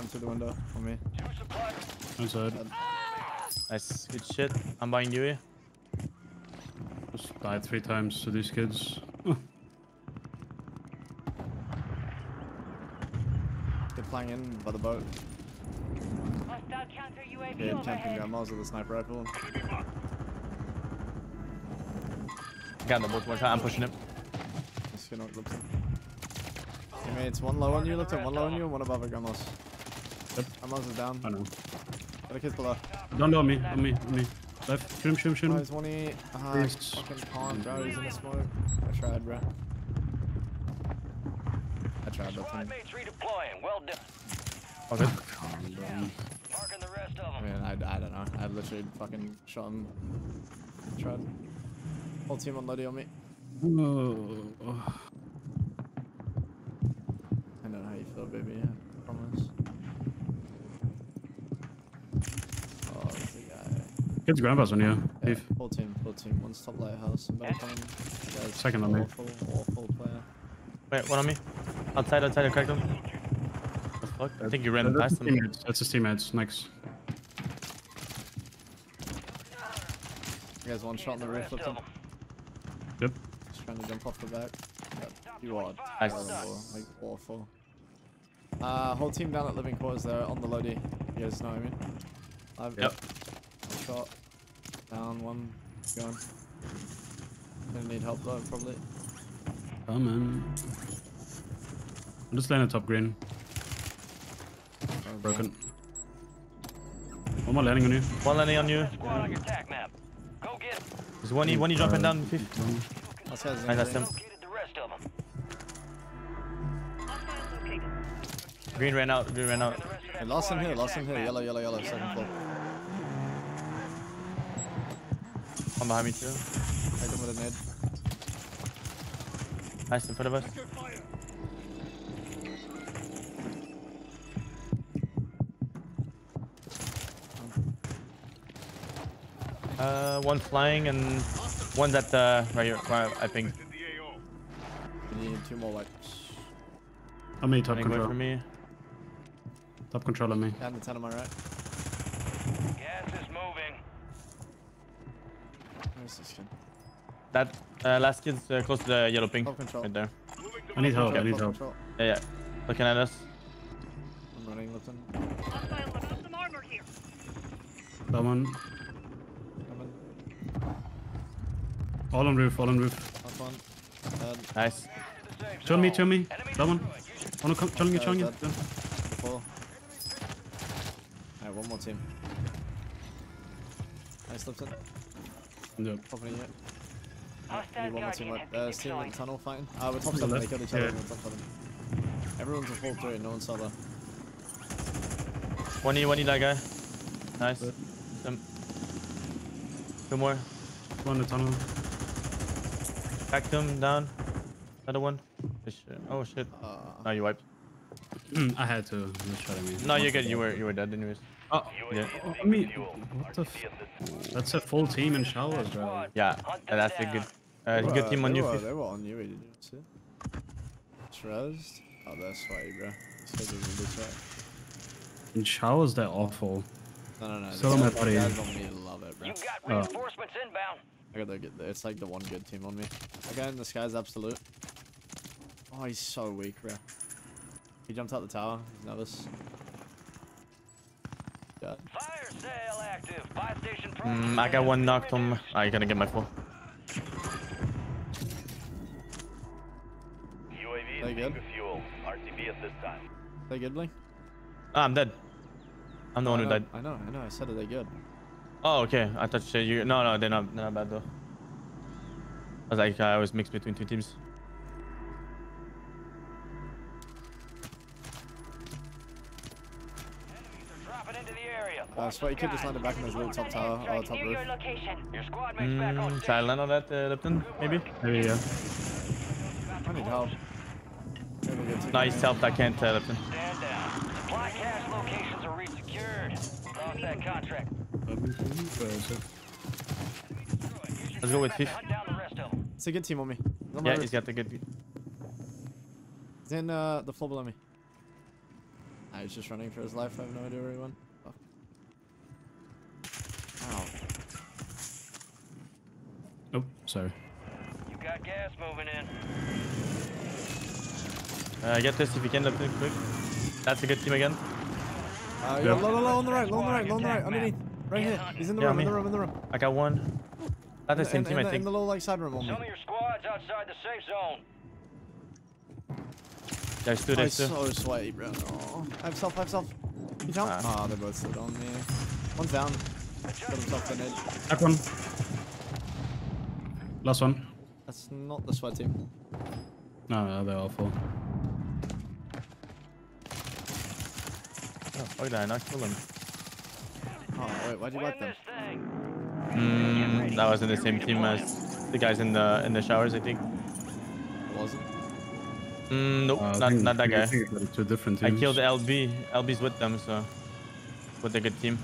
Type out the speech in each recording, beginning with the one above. One through the window for me. Inside. Nice. Good shit. I'm buying Yui. Just died 3 times to these kids. They're flying in by the boat. They're camping grandmas with a sniper rifle. Got the boat one time. I'm pushing him. Just gonna look. Teammates, one low on you. Looked at one low on you. One above at grandmas. Yep. Grandmas is down. I know. Got a kid below. Don't know me. On me. On me. Left. Shoot him. Shoot him. Shoot him. Oh, he's 1E. Ah, fucking pawn, bro. He's in the smoke. I tried, bro. I tried that time. Well done. Okay. Marking the rest of them. I mean, I don't know. I literally fucking shot him. I tried. Whole team on Luddy on me. Whoa. I don't know how you feel, baby. I promise. Oh, there's a guy. Kids grandpa's on you. Yeah, whole team, full team. One's top lighthouse. Second on me. Awful player. Wait, one on me. Outside, I cracked him. What the fuck? I think you ran past him. That's his teammates. Next. You guys one shot on the roof, Lipton. Yep. Just trying to jump off the back. Yep. You are terrible. Like, awful. Whole team down at living quarters there on the Lodi. You guys know what I mean? Live. Yep. One shot. Down, one. Going. Gonna need help though, probably. Coming. I'm just landing top green. Broken. One more landing on you. One landing on you. Squad on your attack map. Go get him. There's 1E, 1E dropping down. That's him. That's him. Green ran out. Green ran out. I lost him here. Lost him here. Yellow. Second floor. I'm behind me too. I come with a nade. Nice in front of us. One flying and one's at the right here. I think. We need 2 more lights. How many top control? For me. Top control on me. And the 10 on my right. Gas is moving. Where's this kid? That last kid's close to the yellow ping. Top control. Right there. I need help. Control. Yeah. Looking at us. I'm running, Lipton. Someone. All on roof. One. Nice. Turn me. That one. Challenge you. Alright, one more team. Nice, Lipton. No. Probably yet. Need one more team left. Team in the tunnel fighting. We're top 7. They killed each other. Yeah. We're top 7. Everyone's a full 3. No one saw that. 1E that guy. Nice. Two more. One in the tunnel. Packed him down. Another one. Oh shit. No, you wiped. I had to. No, you're good. You were dead anyways. Oh, yeah. I mean, what the f— that's a full team in showers, bro. Yeah, that's a good team on you. They were on you, did you see? Trust? Oh, that's sweaty, bro. In showers, they're awful. No. So my buddy. You love it, bro. You got reinforcements inbound. I gotta get there. It's like the one good team on me. Again, okay, this guy's absolute. Oh, he's so weak, bro. He jumped out the tower. He's nervous. Yeah. Fire sale active. Buy station price. I got one knocked on. I gotta get my full. UAV is good. Fuel. RTB at this time. They good, Blink? I'm dead. I'm the one who died. I know. I said it. They good. Oh, okay. I thought you said you... No, they're not bad, though. I was like, I was mixed between 2 teams. Sweaty kid just landed back in his little top tower, or top roof. Should I land on that, Lipton? Maybe? Maybe, yeah. I need help. No, he's helped. I can't, Lipton. Stand down. Supply cash locations are re-secured. Lost that contract. Let's go with Fish. It's a good team on me. Yeah, he's got the good. He's in the floor below me. I was just running for his life. I have no idea where he went. Fuck. Ow. Oh, sorry. You got gas moving in. Get this if you can, Lipton, quick. That's a good team again. Low, low, low, on the right, low, on the right, low, on the right, underneath. Right here. He's in the room, in the room, in the room. I got one. Not the same team, I think. In the low, like, side room only. Some of your squad's outside the safe zone. There's two, there's two. I'm so sweaty, bro. Oh, I have self, I have self. You jump? Ah, oh, they both slid on me. One's down. Got himself an edge. Back one. Last one. That's not the sweat team. No, no, they're all full. Oh, fuck that, I knocked him. Oh, wait, why'd you like them? That wasn't the same team as the guys in the showers, I think. It wasn't? Nope, not that guy. Two different teams. I killed LB. LB's with them, so with a good team.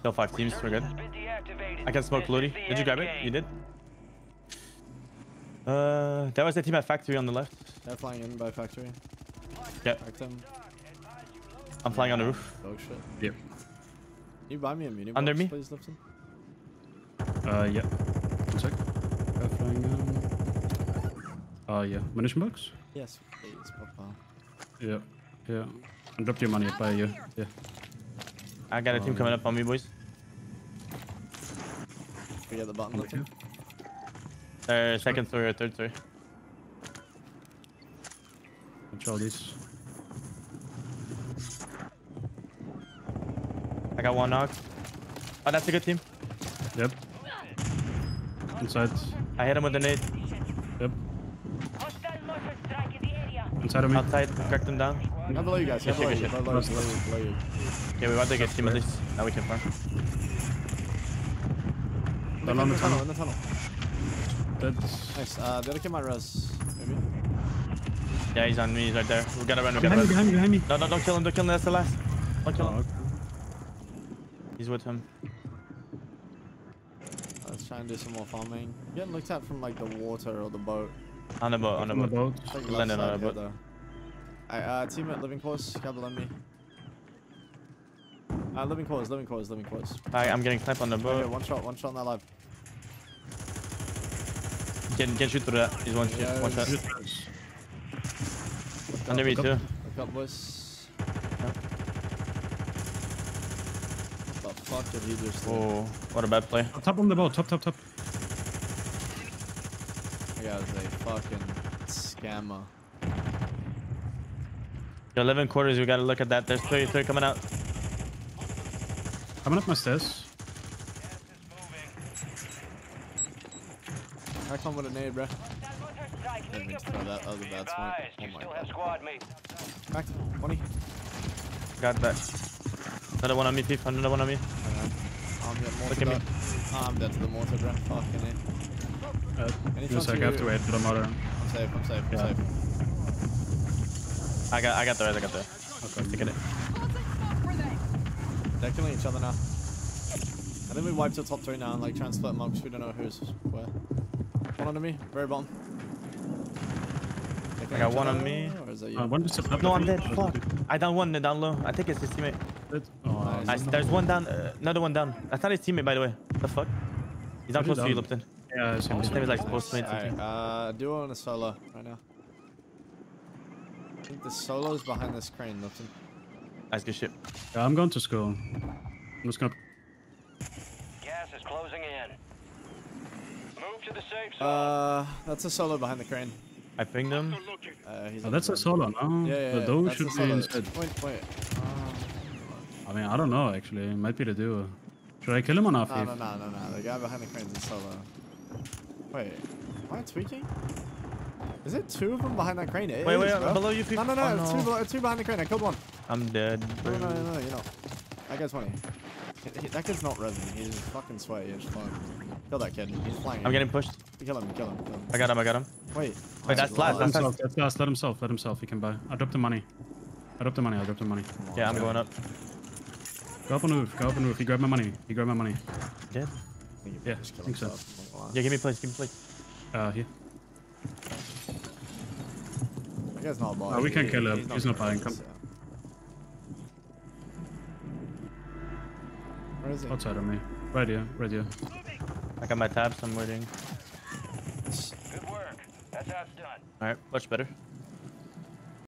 Still 5 teams, we're good. I can smoke Lodi. Did you grab it? You did? That was the team at Factory on the left. They're flying in by Factory. Yep. I'm flying on the roof. Oh shit. Yep. Can you buy me a mini box, under me, please, Lipton? Yeah. Check. Yeah. Munition box? Yes, please, Papa. Yeah, yeah. I dropped your money, I'll buy you. Yeah. I got a team coming up on me, boys. We got the button, Lipton. Second story or third story. Control these. I got one knock. Oh, that's a good team. Yep. Inside. I hit him with a nade. Yep. Inside of me. Outside. Cracked him down. I'm below you guys. I'm below you. I'm below you. Okay, we want to get team at least. Now we can farm. They're in the tunnel. In the tunnel. Dead. Nice. The other kid might res. Maybe. Yeah, he's on me. He's right there. We gotta run. We gotta run. Behind me. Behind me. No, no, don't kill him. Don't kill him. That's the last. Don't kill him. He's with him. Let's try and do some more farming. You're getting looked at from like the water or the boat. On the boat, on the boat. Landing on the boat. Alright, teammate, living course, grab the me. Living course, living course, living course. Alright, I'm getting sniped on the boat. Okay, one shot on that live. Can shoot through that. He's one shot. Look under me too. Look up, boys. Yeah. Fuck did he just do? Oh, what a bad play. Top on the boat, top. That guy was a fucking scammer. Yo, 11 quarters, we gotta look at that. There's three coming out. Coming up my stairs. I come with a nade, bro. I didn't mean to throw that. That was a bad smoke. Oh my god. Back to 20. Got that. Another one on me, thief. Another one on me. Look at me. Oh, I'm dead to the mortar, bro. Fucking it. I have to wait for the mortar. I'm safe, I'm safe. I got the red, Okay, stick it in. They're killing each other now. I think we wiped the top 3 now and like try and split them up because we don't know who's where. One under me, very bottom. I got one on me. Or is that you? No, I'm dead. Fuck. I down one, they're down low. I think it's his teammate. Oh, nice. There's one down, another one down. That's not his teammate, by the way. The fuck? He's not close to you, Lipton. Yeah, his teammate is like close to me. Alright, duo and a solo right now. I think the solo is behind this crane, Lipton. That's good shit. Yeah, I'm going to school. I'm just gonna. Gas is closing in. Move to the safe zone. That's a solo behind the crane. I pinged him. Oh, that's a solo, no? Yeah, the duo should be inside. Wait. I mean, I don't know actually. It might be the duo. Should I kill him or not? No. The guy behind the cranes is solo. Wait, am I tweaking? Is it 2 of them behind that crane? Wait, below you people. No. Oh, no. Two behind the crane. I killed one. I'm dead. No, you know. That guy's 20. That kid's not resin. He's fucking sweaty. Kill that kid. He's flying. I'm getting pushed. Kill him. I got him. Wait, that's last. That's last. Let himself. He can buy. I dropped the money. Yeah, I'm going up. Go up on the roof. He grabbed my money. Yeah? Yeah, I think so. Yeah, give me place. Here. That guy's not buying. No, we can kill him. He's not buying. Come. Where is he? Outside of me. Right here. Right here. I got my tabs. I'm waiting. Good work. That's how it's done. All right. Much better.